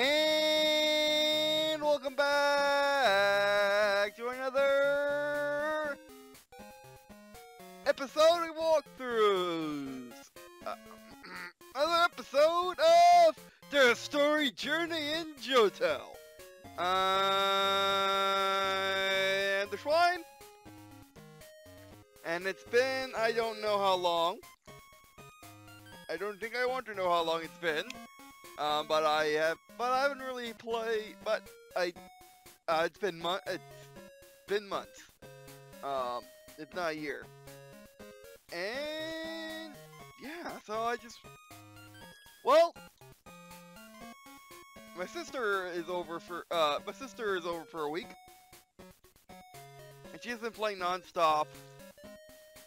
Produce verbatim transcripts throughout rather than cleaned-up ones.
And welcome back to another episode of walkthroughs. Uh, another episode of Der's Story Journey in Johto. Uh, and the shrine. And it's been, I don't know how long. I don't think I want to know how long it's been. Um, but I have, but I haven't really played, but I, uh, it's been months, it's been months, um, it's not a year, and, yeah, so I just, well, my sister is over for, uh, my sister is over for a week, and she's been playing non-stop,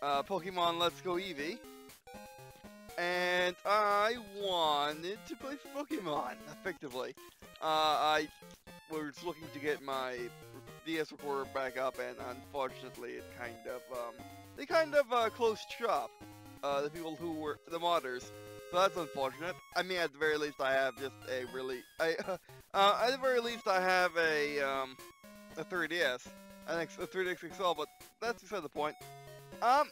uh, Pokemon Let's Go Eevee. And I wanted to play Pokemon, effectively. Uh, I was looking to get my D S recorder back up, and unfortunately, it kind of, um, they kind of, uh, closed shop. Uh, the people who were, the modders. So that's unfortunate. I mean, at the very least, I have just a really, I, uh, uh at the very least, I have a, um, a three D S. An X, a three D S X L, but that's beside the point. Um,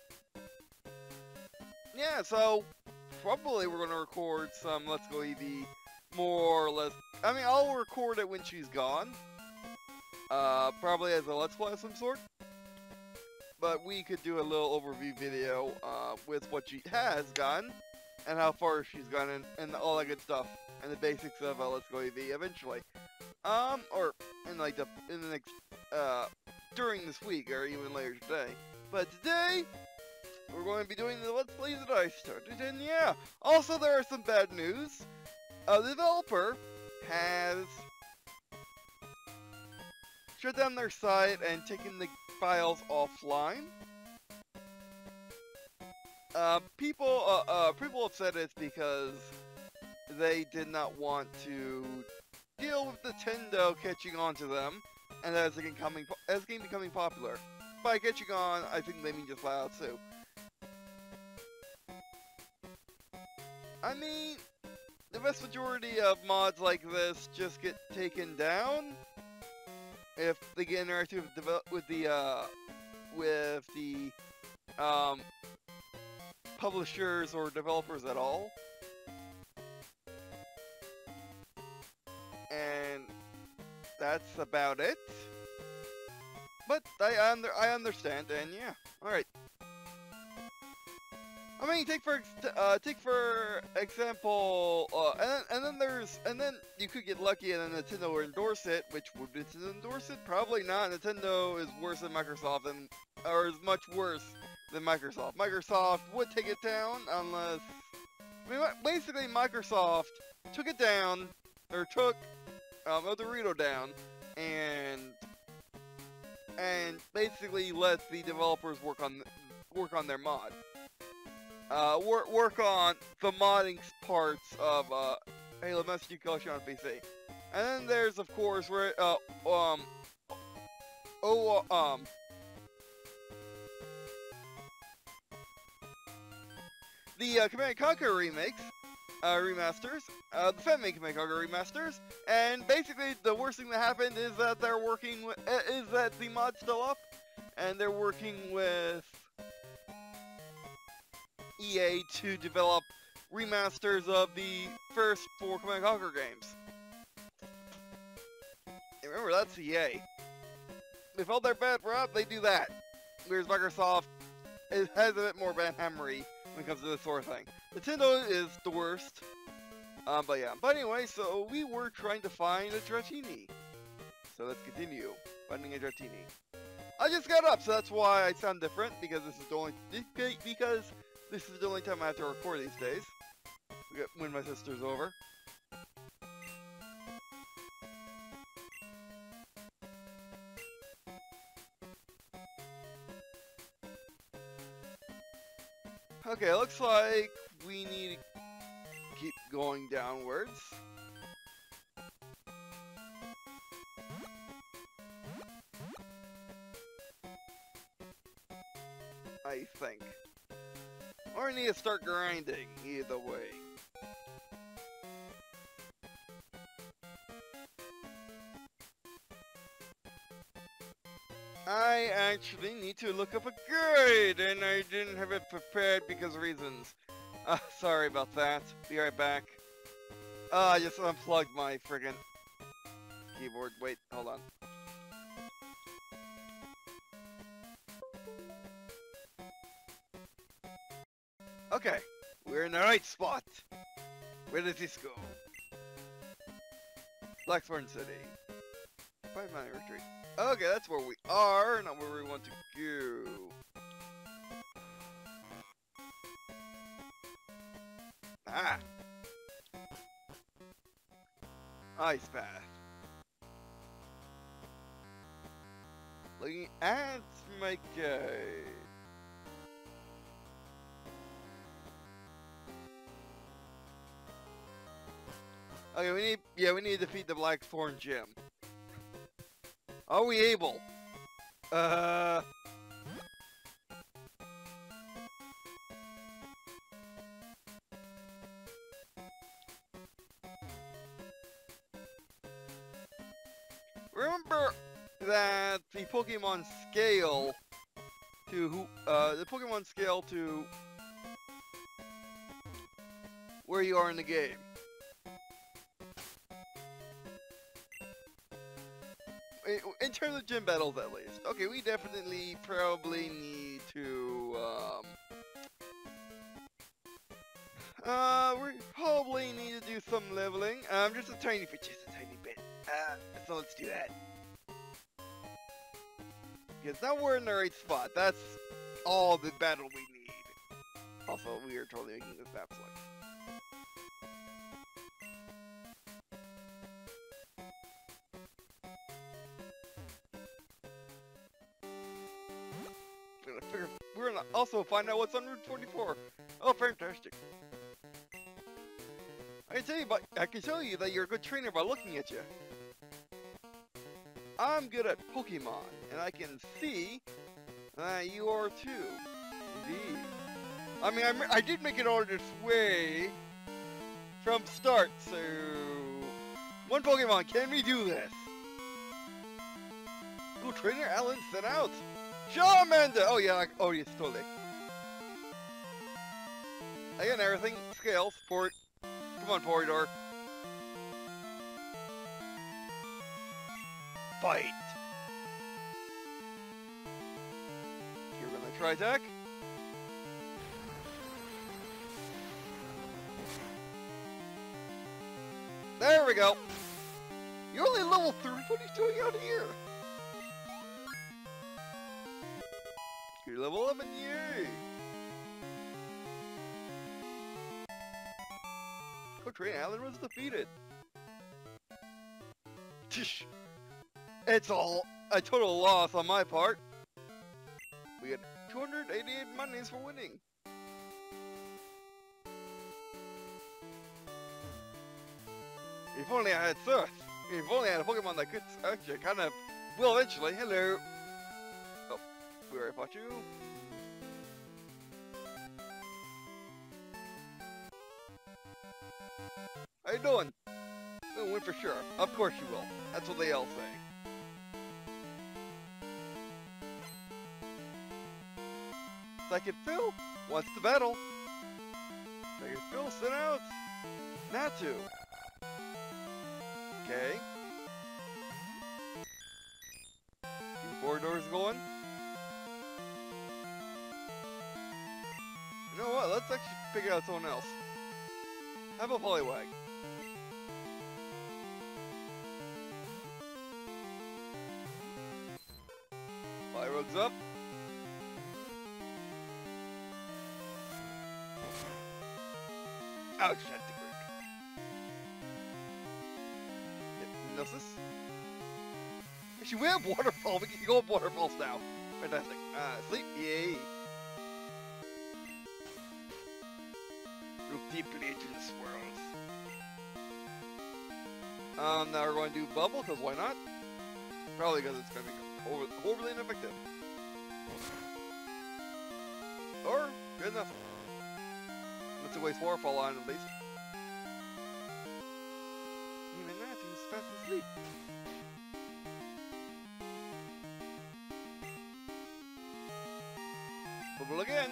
yeah, so... Probably we're gonna record some Let's Go Eevee, more or less. I mean, I'll record it when she's gone. Uh, probably as a Let's Play of some sort. But we could do a little overview video uh, with what she has gotten, and how far she's gotten, and, and all that good stuff, and the basics of uh, Let's Go Eevee eventually. Um, or in like the in the next uh during this week or even later today. But today. We're going to be doing the Let's Play that I started, and yeah! Also, there are some bad news. Uh, the developer has shut down their site and taken the files offline. Uh, people, uh, uh, people have said it's because they did not want to deal with Nintendo catching on to them, and as the game becoming, as the game becoming popular. By catching on, I think they mean just flat out too. I mean, the vast majority of mods like this just get taken down if they get interactive with the with the, uh, with the um, publishers or developers at all. And that's about it. But I under I understand, and yeah, all right. I mean, take for uh, take for example, uh, and then, and then there's and then you could get lucky, and then Nintendo would endorse it. Which would Nintendo endorse it? Probably not. Nintendo is worse than Microsoft, and or is much worse than Microsoft. Microsoft would take it down unless, I mean, basically Microsoft took it down or took um, El Dorito down, and and basically let the developers work on work on their mod. Uh, work, work on the modding parts of uh, Halo Messaging Collection on P C. And then there's, of course, where, uh, um, oh, uh, um, the uh, Command and Conquer remakes, uh, remasters, uh, the Family Command and Conquer remasters, and basically the worst thing that happened is that they're working with, uh, is that the mod's still up, and they're working with E A to develop remasters of the first four Command and Conquer games. And remember, that's E A. If all their bad rap, they do that. Whereas Microsoft it has a bit more banhammery when it comes to this sort of thing. Nintendo is the worst. Um, but yeah. But anyway, so we were trying to find a Dratini. So let's continue finding a Dratini. I just got up, so that's why I sound different, because this is the only because this is the only time I have to record these days, when my sister's over. Okay, looks like we need to keep going downwards. I think. Or I need to start grinding, either way. I actually need to look up a guide, and I didn't have it prepared because reasons. Uh, sorry about that. Be right back. Uh, I just unplugged my friggin' keyboard. Wait, hold on. Okay, we're in the right spot. Where does this go? Blackthorn City. Five Mile Retreat. Okay, that's where we are, not where we want to go. Ah! Ice Path. Looking at my guide. Okay, we need, yeah, we need to defeat the Blackthorn Gym. Are we able? Uh... Remember that the Pokemon scale to who, uh, the Pokemon scale to where you are in the game. In terms of gym battles, at least. Okay, we definitely probably need to, um... Uh, we probably need to do some leveling. Um, just a tiny bit, just a tiny bit. Uh, so let's do that. Because now we're in the right spot. That's all the battle we need. Also, we are totally making this map select. We're gonna also find out what's on Route forty-four. Oh, fantastic! I can tell you, but I can tell you that you're a good trainer by looking at you. I'm good at Pokemon, and I can see that you are too. Indeed. I mean, I, I did make it all this way from start, so one Pokemon. Can we do this? Good trainer, Alan set out. Charmander! Oh yeah, like, oh yes, totally. Again, everything, scale, support. Come on, Polydor. Fight! You're gonna try attack? There we go! You're only level three, what are you doing out here? Level eleven, yay! Oh, Train Island was defeated. Tish! It's all a total loss on my part. We had two hundred eighty-eight monies for winning. If only I had Surf. If only I had a Pokemon that could actually kind of will eventually. Hello. I fought you. How you doing? We'll win for sure. Of course you will. That's what they all say. Second Phil wants to battle. Second Phil sent out Natu. Okay. Two corridors going. You know what, let's actually figure out someone else. How about Poliwag? Poliwag's up. Ouch, that's the group. Hypnosis. Actually, we have waterfall. We can go up waterfalls now. Fantastic. Uh, sleep? Yay. Deeply into this world. Um, now we're going to do bubble, because why not? Probably because it's going to be over, overly ineffective. Or, good enough. Let's waste waterfall on at least. Even that, he's fast asleep. trouble again.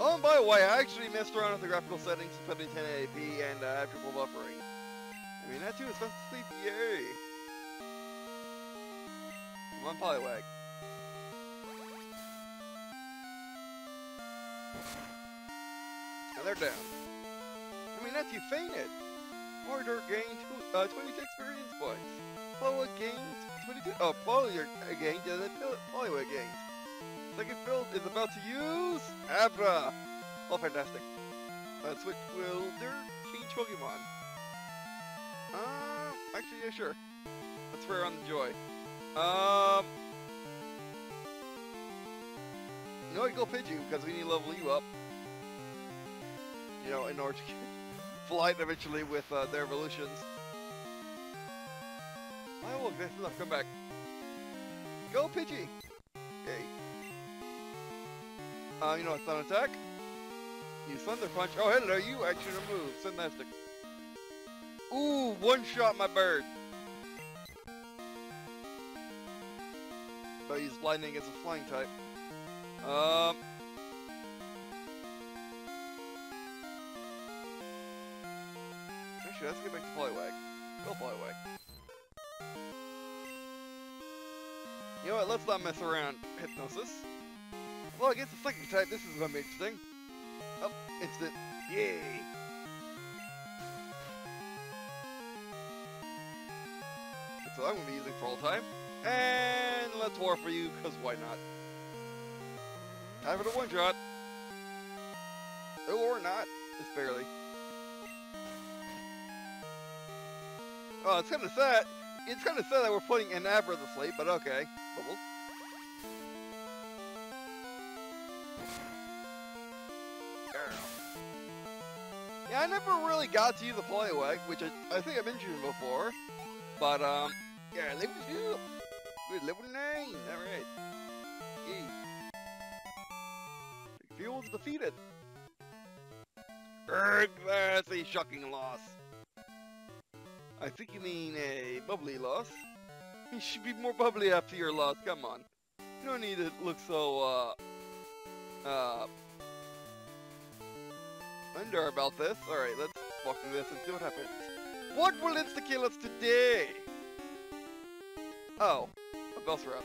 Oh, and by the way, I actually messed around with the graphical settings to put in ten eighty p and uh, have triple buffering. I mean, that too is fast asleep, yay! Come on, Poliwag. And they're down. I mean, that's you fainted! Order gained uh, twenty-six experience points. Poliwag gained twenty-two. Oh, Poliwag gained, and then Poliwag gained. Second build is about to use Abra! Oh, fantastic. Uh, switch Wilder, change Pokemon. Uh, actually, yeah, sure. Let's wear on the joy. Um... You know what, go Pidgey, because we need to level you up. You know, in order to flight eventually with uh, their evolutions. I will get enough, come back. Go Pidgey! Okay. Uh, you know what, Thunder Attack. You Thunder Punch. Oh, hello, you actually remove. Fantastic. Ooh, one shot my bird. But he's lightning as a flying type. Um. Actually, let's get back to Poliwag. Go Poliwag. You know what, let's not mess around, Hypnosis. Well, against the psychic type, this is gonna be interesting. Oh, instant. Yay! That's what I'm gonna be using for all time. And let's war for you, cause why not? Time for the one shot. Or not, just barely. Oh, it's kinda sad. It's kinda sad that we're putting an Abra to sleep, but okay. Bubble. Yeah, I never really got to use the Poliwag, which I, I think I mentioned before. But, um, yeah, level two! Good, level nine! Alright. Yay. Fuel's defeated. Erg, that's a shocking loss. I think you mean a bubbly loss. You should be more bubbly after your loss, come on. You don't need to look so, uh, uh, under about this. Alright, let's walk through this and see what happens. What will insta-kill us today? Oh, a Bell's Route.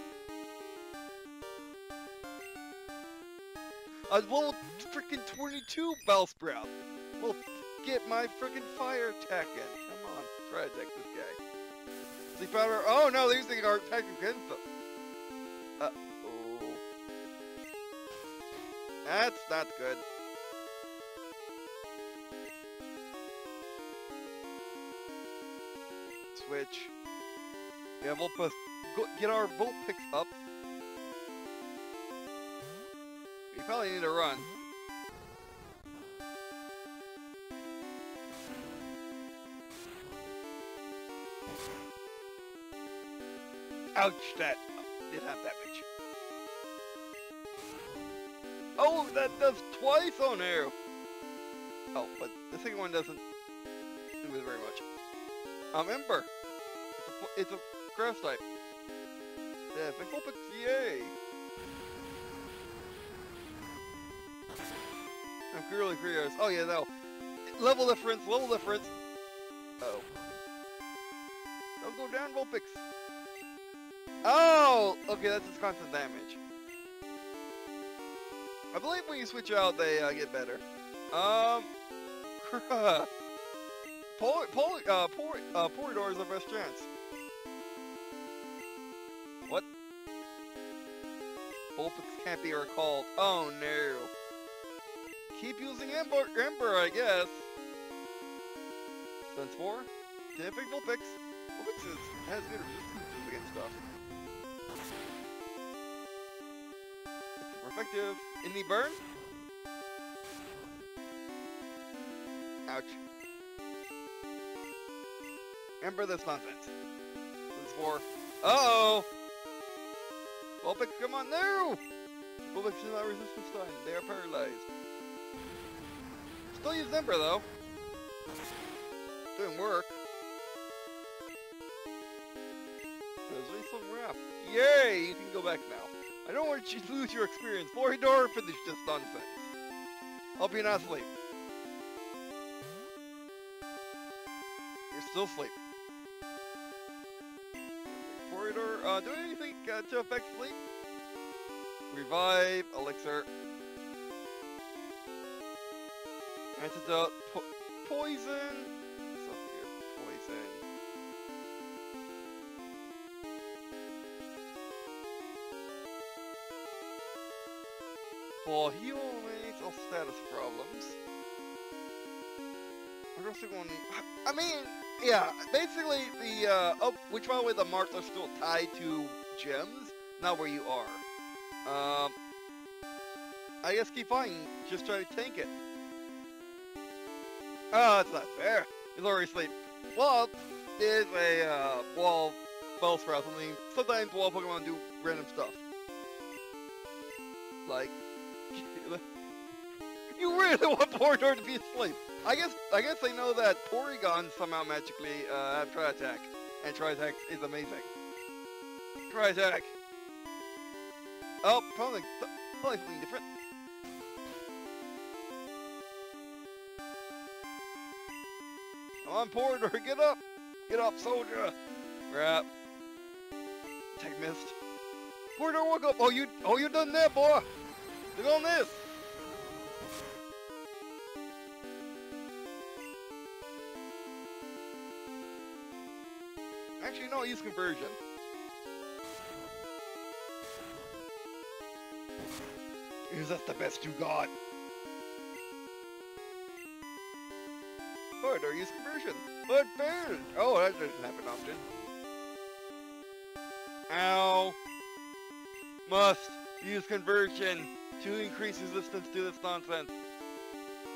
A level freaking twenty-two Bell's Route. Well, get my freaking fire attack in. Come on, try to attack this guy. Sleep powder. Oh no, they're using our attack against them. Uh oh. That's not good. Switch. Yeah, Vulpix. Go get our Vulpix up. We probably need to run. Ouch! That oh, did have damage. Oh, that does twice on there. Oh, but the second one doesn't do it very much. Um, Ember. It's a, it's a grass type. Yeah, Vulpix, yay! I'm clearly curious. Oh yeah, no. Level difference, level difference. Uh oh. Don't go down, Vulpix. Oh! Okay, that's just constant damage. I believe when you switch out, they uh, get better. Um... Pol- Pol- uh, Por- uh, Polydor is our best chance. What? Vulpix can't be recalled. Oh no. Keep using Ember, Ember I guess. Sense four. Typical Vulpix. Vulpix is, has good resistance against stuff. Effective in the burn. Ouch. Ember, that's nonsense. This for. Uh oh. Vulpix, come on, no! Vulpix is not resistant stun. They are paralyzed. Still use Ember though. Didn't work. awesome wrap. Yay, you can go back now. I don't want you to lose your experience. Porygon finished this nonsense. Hope you're not asleep. You're still asleep. Porygon, uh, doing anything uh, to affect sleep? Revive, elixir. Antidote, po poison. Something here for poison. For heal rates or status problems. We're also going to. I mean, yeah. Basically, the uh, oh, which by the way, the marks are still tied to gems, not where you are. Um, I guess keep fighting. Just try to tank it. Oh, that's not fair. He's already asleep. Well, there's a, uh, wall, bell sprout, something. Sometimes wall Pokemon do random stuff. Like, you really want Porygon to be asleep. I guess, I guess they know that Porygon somehow magically, uh, have Tri Attack. And Tri Attack is amazing. Tri Attack! Oh, probably, probably something different. Come on, Porygon, get up! Get up, soldier! Crap. Tech missed. Porygon, woke up! Oh, you, oh, you done that, boy! Look on this! Actually, no, use conversion. Is that the best you got? Or use conversion, but failed. Oh, that doesn't happen often. Ow! Must use conversion to increase resistance to this nonsense.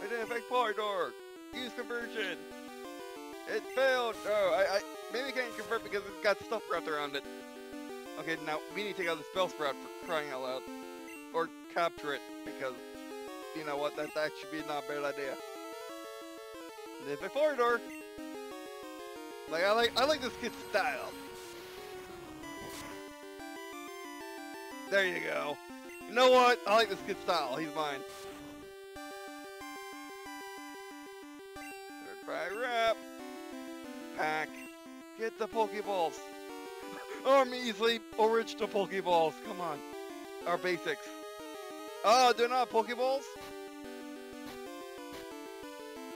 I didn't affect Porygon. Use conversion. It failed. Oh, I, I maybe can't convert because it's got stuff wrapped around it. Okay, now we need to take out the spell sprout for crying out loud, or capture it because you know what? That that should be not a bad idea. If a corridor, like I like, I like this kid's style. There you go. You know what? I like this kid's style. He's mine. Third try wrap. Pack. Get the Pokeballs. Arm easily original Pokeballs. Come on. Our basics. Oh, they're not Pokeballs.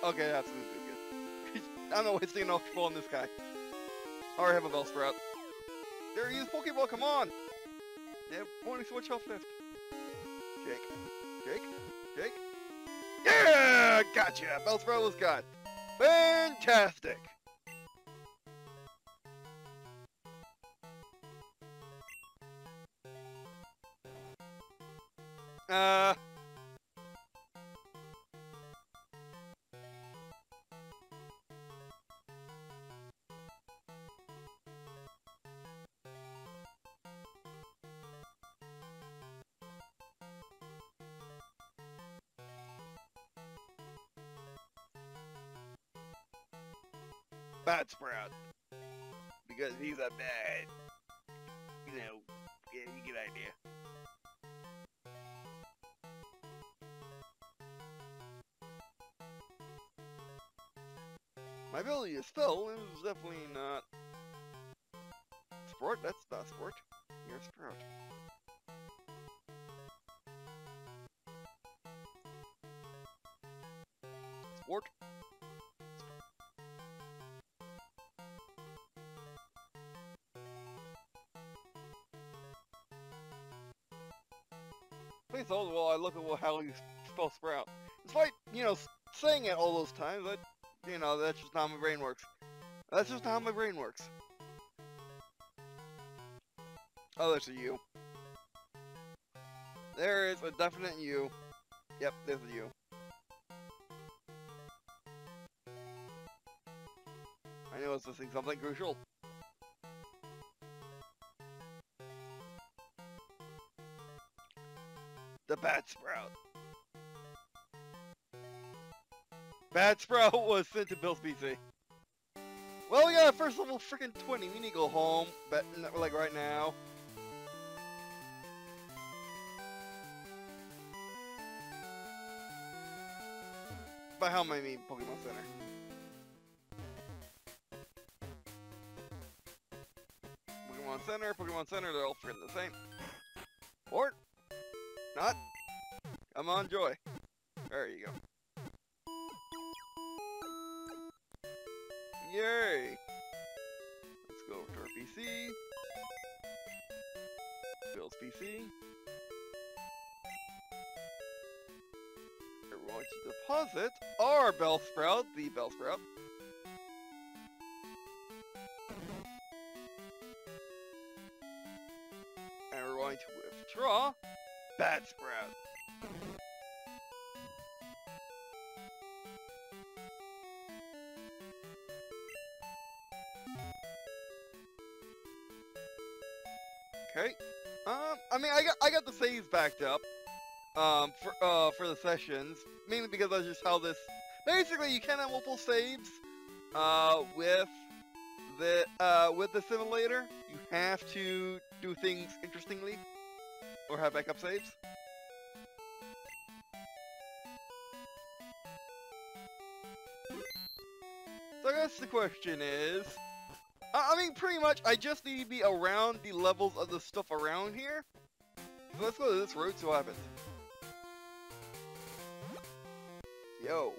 Okay, that's good. I'm not wasting an ultra ball on this guy. Alright, have a bell sprout. There he is, Pokeball, come on! They have only so much health left. Jake. Jake. Jake. Yeah! Gotcha! Bell sprout was got. Fantastic! Uh... Bat Sprout, because he's a bad, you know, yeah, good idea. My ability is still, it was definitely not sport, that's not sport, you're a sprout. Sport. Old while I look at what, how you spell sprout. It's like, you know, saying it all those times, but, you know, that's just not how my brain works. That's just not how my brain works. Oh, there's a U. There is a definite U. Yep, there's a U. I knew I was missing something crucial. The Bat Sprout. Bat Sprout was sent to Bill's P C. Well, we got a first level freaking twenty. We need to go home, but like right now. By home, I mean Pokemon Center. Pokemon Center, Pokemon Center, they're all freaking the same. Or not. I'm on Joy. There you go. Yay! Let's go over to our P C. Bill's P C. We're going to deposit our Bellsprout, the Bellsprout. And we're going to withdraw Batsprout. Okay. Um, I mean, I got I got the saves backed up, um, for uh for the sessions, mainly because that's just how this. Basically, you can have multiple saves, uh, with the uh with the simulator. You have to do things interestingly, or have backup saves. So I guess the question is. I mean, pretty much, I just need to be around the levels of the stuff around here. So let's go to this road, see what happens. Yo.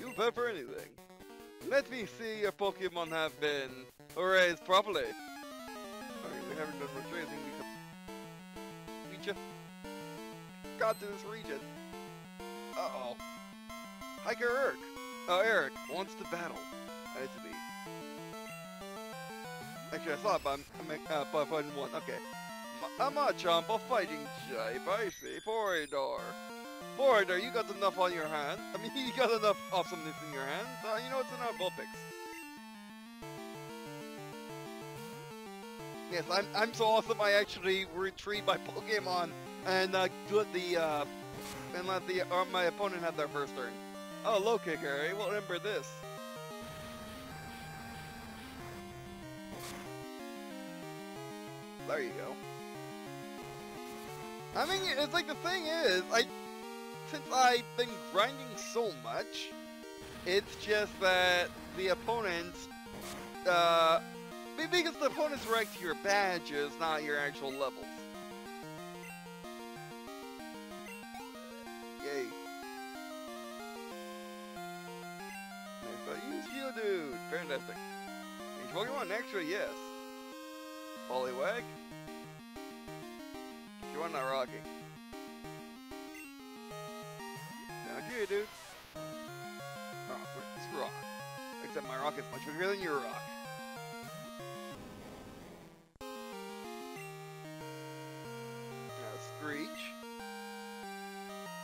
You bet for anything. Let me see your Pokemon have been raised properly. Sorry, we haven't done much raising because we just got to this region. Uh-oh. Hiker Eric. Uh, Eric wants to battle. I need to be. Actually, I saw it, but I'm, I'm uh, but fighting one. Okay. I'm a Machamp, a fighting type. I see. Porygon. Porygon, you got enough on your hands. I mean, you got enough awesomeness in your hands. Uh, you know, it's enough Vulpix. Yes, I'm, I'm so awesome, I actually retrieved my Pokemon and uh, let the, uh, and let the, uh, my opponent have their first turn. Oh, low kick, Harry. Well, remember this. There you go. I mean, it's like the thing is, I since I've been grinding so much, it's just that the opponents, uh, because the opponents react to your badges, not your actual levels. Yay. Next, I use Geodude. Fantastic. Each Pokemon extra, yes. Poliwag. You are not rocking. Down here, dude. Oh, it's rock. Except my rock is much bigger than your rock. Now, Screech.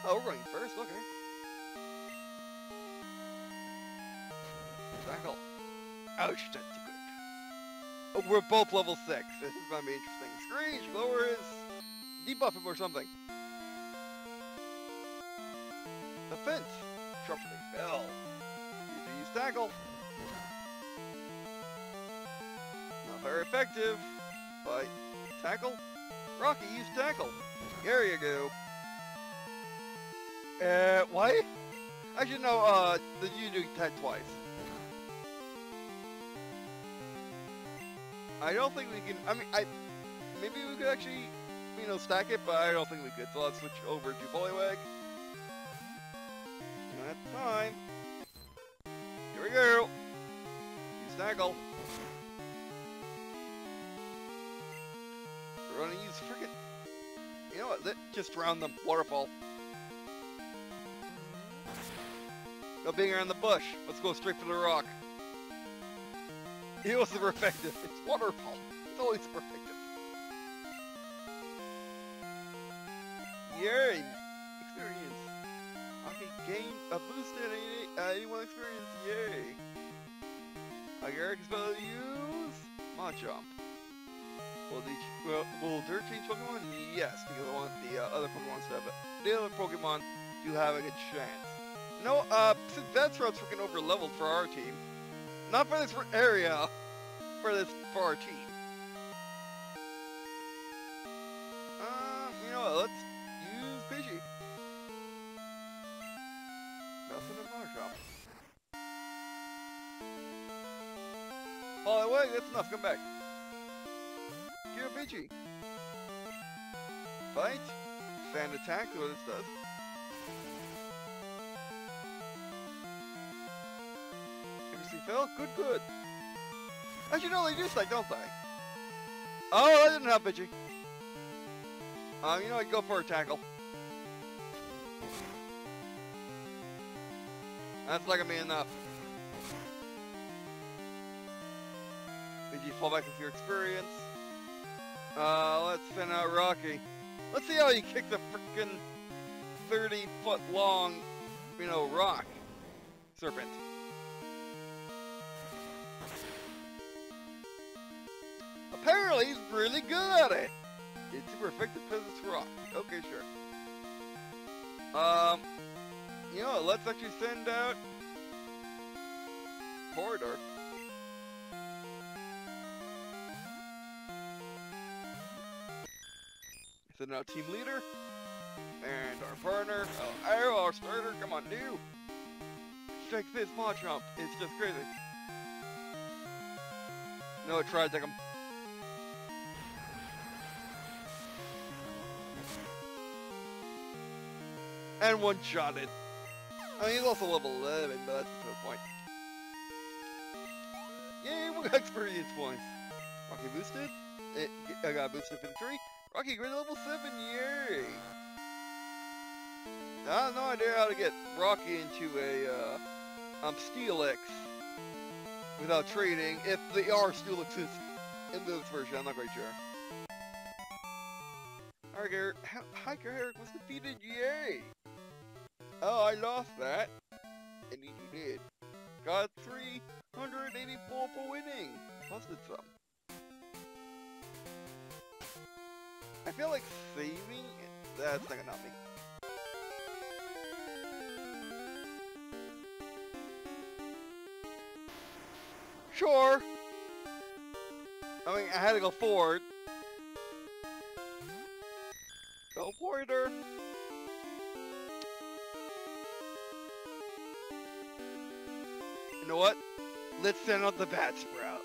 Oh, we're running first, okay. Tackle. Ouch, that's too good. Oh, we're both level six. This is gonna be interesting. Screech, lower his debuff him or something. The fence. Sharply fell. You can use tackle. Not very effective. But tackle. Rocky, use tackle. There you go. Uh, what? I should know, uh, that you do that twice. I don't think we can, I mean, I, maybe we could actually, you know, stack it, but I don't think we could, so let's switch over to Poliwag. Don't have time. Here we go. Use Tackle. We're gonna use freaking. You know what? That just round the waterfall. No being around the bush. Let's go straight for the rock. It was super effective. It's waterfall. It's always super effective. Yay! Experience. I can gain a boost at eighty-one experience. Yay! I can spell use Machamp. Will the will, will Dirt change Pokemon? Yes, because I want the uh, other Pokemon to have it. The other Pokemon do have a good chance. no, uh, that's route's freaking over leveled for our team. Not for this area, for this, for our team. Uh, you know what, let's use Pidgey. Nothing in our shop. Oh, wait, that's enough, come back. Get a Pidgey. Fight, sand attack, what this does. Phil, good, good. Actually, no, they do psych, don't they? Oh, that didn't help, Pidgey. Um, you know, I go for a tackle. That's not gonna be enough. Pidgey, fall back into your experience. Uh, let's send out Rocky. Let's see how you kick the freaking thirty foot long, you know, rock serpent. Apparently, he's really good at it. It's a perfect physics rock. Okay, sure. Um, you know, let's actually send out Corridor. Send out Team Leader and our partner. Oh, Arrow, our starter. Come on, dude. Check this Machamp. It's just crazy. No, it tried to take him. And one-shotted. I mean, he's also level eleven, but that's the point. Yay, we got experience points. Rocky boosted. It, I got boosted for the tree. Rocky, grade level seven, yay! I have no idea how to get Rocky into a, uh, um, Steelix without trading, if they are Steelixes in this version, I'm not quite sure. Alright, Garrett. Hiker Herrick was defeated, yay! Oh, I lost that. Indeed you did. Got three hundred eighty-four for winning. Plus did some. I feel like saving it. That's not gonna help me. Sure. I mean, I had to go forward. Go forwarder. You know what? Let's send out the Bat Sprout.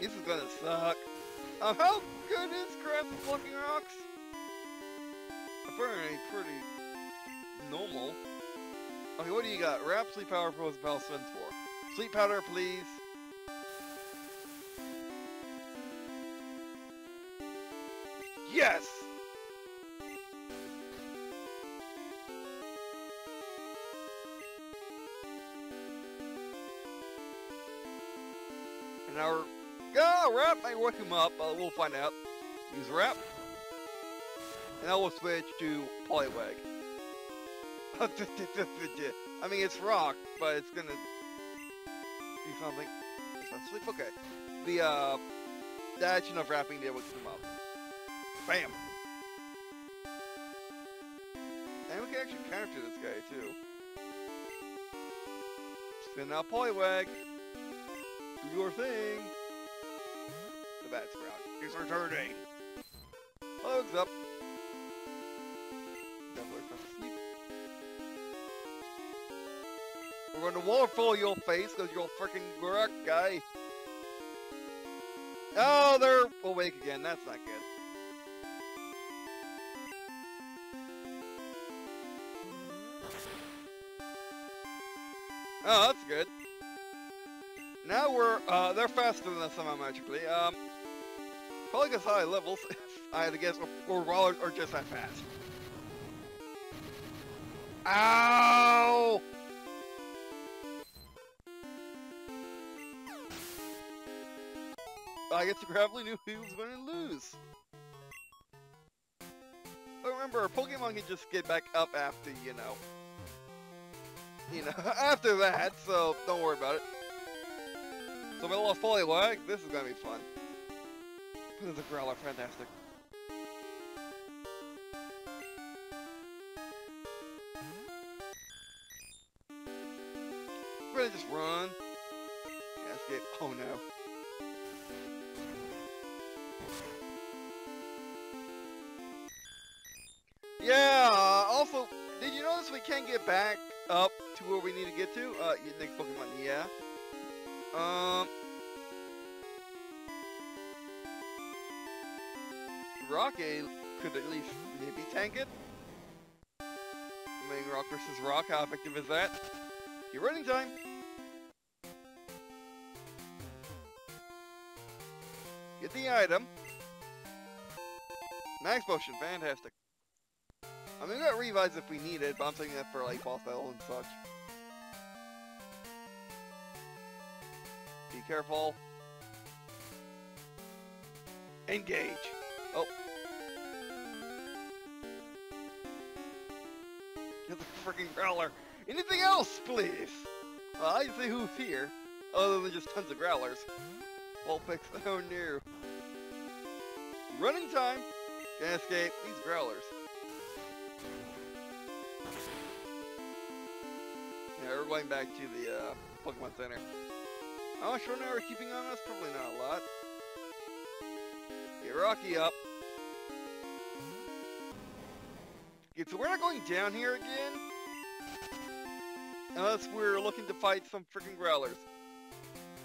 This is gonna suck. Um, how good is Grass and Plucking Rocks? Apparently pretty normal. Okay, what do you got? Wrap, Sleep Powder, Pros, Bell, Spins for. Sleep Powder, please. Yes! And our oh, wrap might wake him up, but we'll find out. Use wrap. And I will switch to Poliwag. I mean, it's rock, but it's gonna do something. Sleep? Okay. The, uh, that's enough wrapping there wakes him up. Bam! And we can actually counter this guy, too. Spin out Poliwag. Do your thing. The Bat Sprout is returning. Poliwag's up. Devil's asleep. We're going to waterfall your face because you're a freaking rock guy. Oh, they're awake again. That's not good. Oh, that's good. Now we're, uh, they're faster than us somehow magically. Um, probably because high levels, I had to guess, or rollers are just that fast. Ow! I guess the gravelly knew he was going to lose. But remember, Pokemon can just get back up after, you know. You know, after that, so don't worry about it. So if I lost Poliwag, this is gonna be fun. This is a Growler, fantastic. gonna just run. Yeah, escape. Oh no. Yeah. Uh, also, did you notice we can't get back up to where we need to get to? Uh, your next Pokemon. Yeah. Um. Rocky could at least maybe tank it. I mean, rock versus rock. How effective is that? Your running time. Get the item. Max potion, fantastic. I mean, we got revives if we need it, but I'm thinking that for like boss battle and such. Be careful. Engage. Oh. Get the freaking Growler. Anything else, please? Uh, I see who's here, other than just tons of Growlers. Vulpix, oh no. Running time. Can't escape these Growlers. Yeah, we're going back to the uh, Pokemon Center. How much run are we keeping on us? Probably not a lot. Get Rocky up. Okay, so we're not going down here again, unless we're looking to fight some freaking Growlers.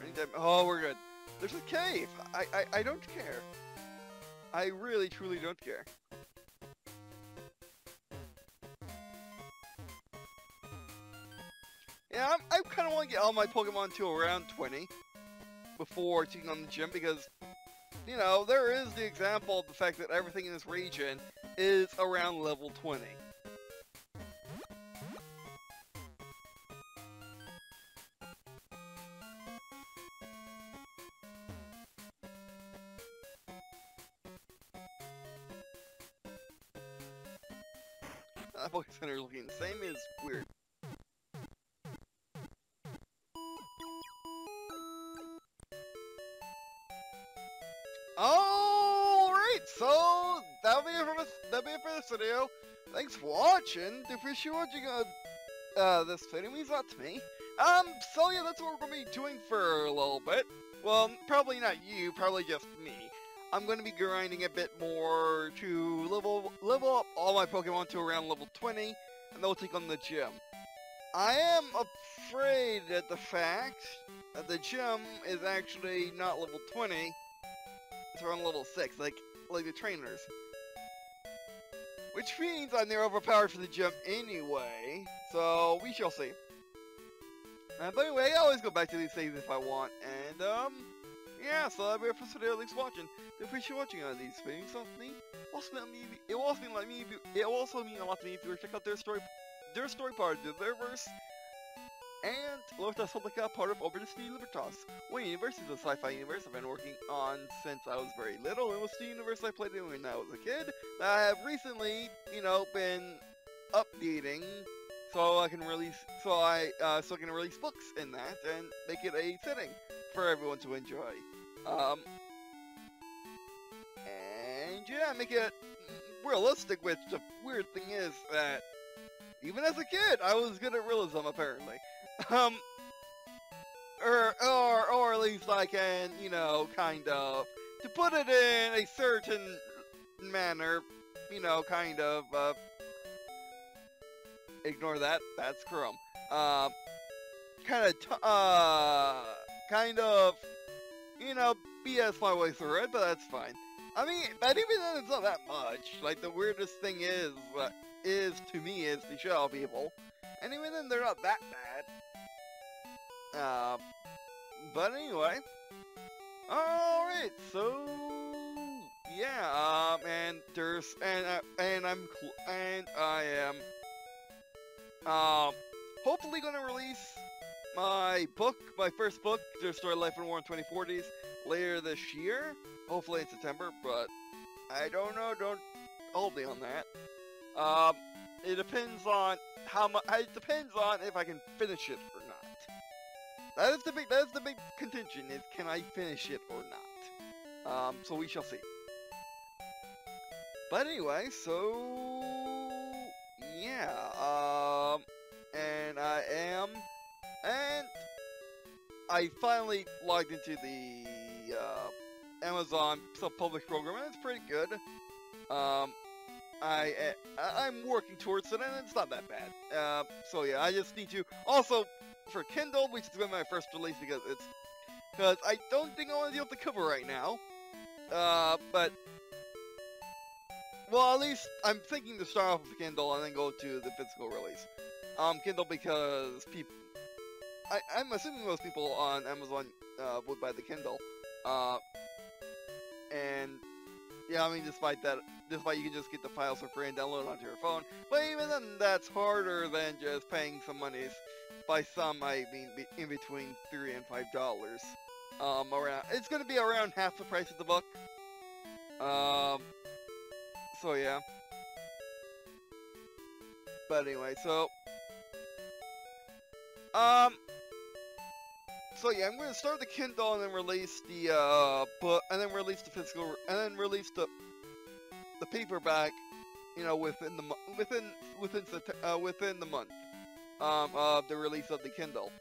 Anytime, oh, we're good. There's a cave. I, I I don't care. I really truly don't care. Yeah, I'm, I kind of want to get all my Pokemon to around twenty before taking on the gym because, you know, there is the example of the fact that everything in this region is around level twenty. That Pokemon Center is looking the same is weird. Alright, so that'll be it for us. That'll be it for this video. Thanks for watching. If you're sure watching uh, uh, this video, means a lot to me. Um, so yeah, that's what we're going to be doing for a little bit. Well, probably not you, probably just me. I'm going to be grinding a bit more to level level up all my Pokemon to around level twenty, and then we'll take on the gym. I am afraid at the fact that the gym is actually not level twenty, it's around level six, like, like the trainers. Which means I'm near overpowered for the gym anyway, so we shall see. Uh, but anyway, I always go back to these things if I want, and um, yeah, so that'll be it for this video. Thanks for watching. I appreciate watching all these things. Also, it will also mean like me. It will also mean a lot to me if you check out their story, their story part of the Diverse, and Libertas Publica, part of Over the City Libertas. One universe is a sci-fi universe I've been working on since I was very little. It was the universe I played in when I was a kid that I have recently, you know, been updating so I can release, so I, uh, so I can release books in that and make it a setting for everyone to enjoy. Um, and yeah, make it realistic, which the weird thing is that even as a kid, I was good at realism, apparently. Um, or, or, or at least I can, you know, kind of, to put it in a certain manner, you know, kind of, uh, ignore that, that's Chrome. Um, kind of, uh, kind of, you know, B S my way through it, but that's fine. I mean, but even then, it's not that much. Like, the weirdest thing is, uh, is, to me, is the shell people. And even then, they're not that bad. Uh, but anyway. Alright, so... yeah, um, and there's... and, uh, and I'm... and I am... um, hopefully gonna release my book, my first book, Der's Story of Life and War in the twenty forties, later this year. Hopefully in September, but... I don't know, don't hold me on that. Um, it depends on how much. It depends on if I can finish it or not. That is the big. That is the big contention. Is can I finish it or not? Um, so we shall see. But anyway, so yeah. Um, and I am, and I finally logged into the uh, Amazon public program, and it's pretty good. Um, I, I I'm working towards it, and it's not that bad. Uh, so yeah, I just need to also for Kindle, which is going to be my first release because it's because I don't think I want to deal with the cover right now. Uh, but well, at least I'm thinking to start off with Kindle and then go to the physical release. Um, Kindle because people. I, I'm assuming most people on Amazon uh, would buy the Kindle, uh, and yeah, I mean, despite that, despite you can just get the files for free and download onto your phone, but even then, that's harder than just paying some monies. By some, I mean be in between three and five dollars. Um, around it's going to be around half the price of the book. Um, so yeah. But anyway, so um. So yeah, I'm going to start the Kindle and then release the uh, book, and then release the physical, and then release the the paperback, you know, within the within within uh, within the month um, of the release of the Kindle.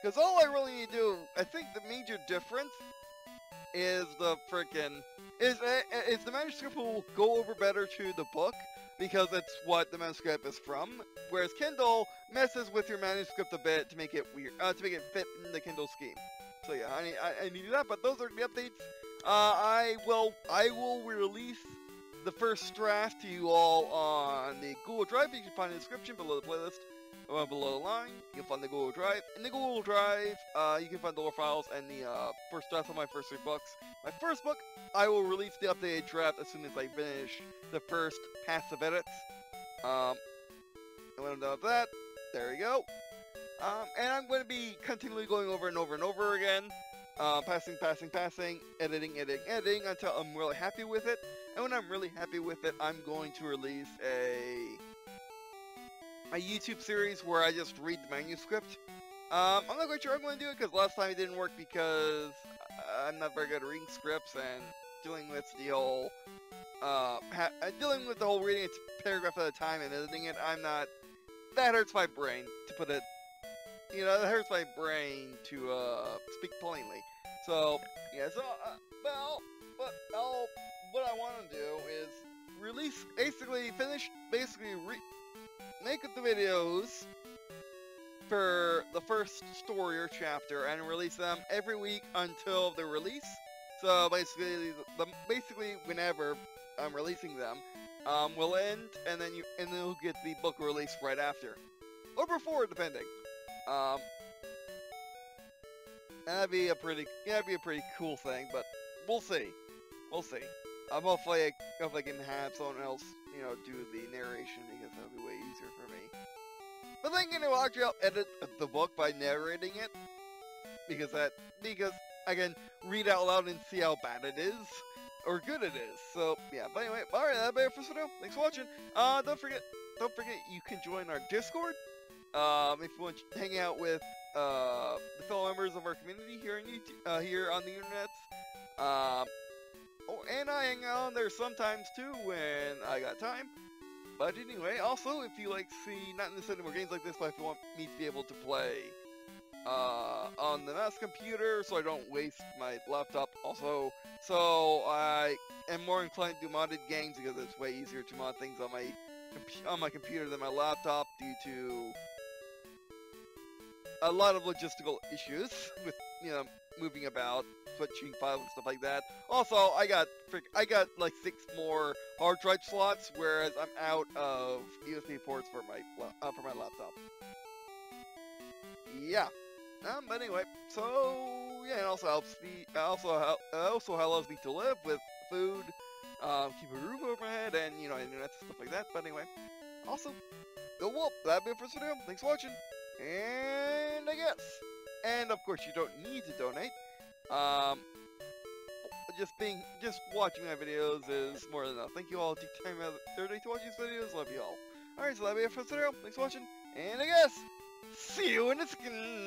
Because all I really need to do, I think the major difference is the frickin' is is the manuscript will go over better to the book because it's what the manuscript is from. Whereas Kindle messes with your manuscript a bit to make it weird, uh, to make it fit in the Kindle scheme. So yeah, I need, I, I need to do that. But those are the updates. Uh, I will I will release the first draft to you all on the Google Drive. You can find it in the description below the playlist, or below the line. You can find the Google Drive. In the Google Drive, uh, you can find the lore files and the uh, first draft of my first three books. My first book, I will release the updated draft as soon as I finish the first pass of edits. Um. And when I'm done with that, there we go. Um, and I'm going to be continually going over and over and over again. Uh, passing, passing, passing, editing, editing, editing, until I'm really happy with it. And when I'm really happy with it, I'm going to release a a YouTube series where I just read the manuscript. Um, I'm not quite sure I'm going to do it, because last time it didn't work because I'm not very good at reading scripts and dealing with the whole, uh, ha dealing with the whole reading a paragraph at a time and editing it, I'm not... That hurts my brain, to put it, you know, that hurts my brain to, uh, speak plainly. So, yeah, so, uh, well, but I'll, what I want to do is release, basically, finish, basically, re make up the videos for the first story or chapter and release them every week until the release. So, basically, the, basically, whenever I'm releasing them, Um, will end, and then you, and then you'll get the book released right after, or before, depending. Um, and that'd be a pretty, yeah, that'd be a pretty cool thing. But we'll see, we'll see. I'm um, hopefully, I, hopefully I can have someone else, you know, do the narration because that'd be way easier for me. But then, you know, actually, I'll edit the book by narrating it because that because I can read out loud and see how bad it is. Or good it is. So yeah, but anyway, alright, that'll be it for now. Thanks for watching. Uh don't forget don't forget you can join our Discord. Um if you want to hang out with uh the fellow members of our community here on YouTube, uh here on the internet. Um Oh and I hang out on there sometimes too when I got time. But anyway, also if you like to see not in the cinema games like this, but if you want me to be able to play uh on the mouse computer so I don't waste my laptop also, so I am more inclined to do modded games because it's way easier to mod things on my on my computer than my laptop due to a lot of logistical issues with, you know, moving about, switching files and stuff like that. Also, I got frick I got like six more hard drive slots, whereas I'm out of U S B ports for my uh, for my laptop. Yeah. Um, but anyway, so yeah, it also helps me. Also, help, also allows me to live with food, um, keep a roof over my head, and you know, internet stuff like that. But anyway, also, the whoop. That'd be it for this video. Thanks for watching, and I guess, and of course, you don't need to donate. Um, just being, just watching my videos is more than enough. Thank you all. Take time out of the day to watch these videos. Love you all. All right, so that'd be it for this video. Thanks for watching, and I guess, see you in the skin.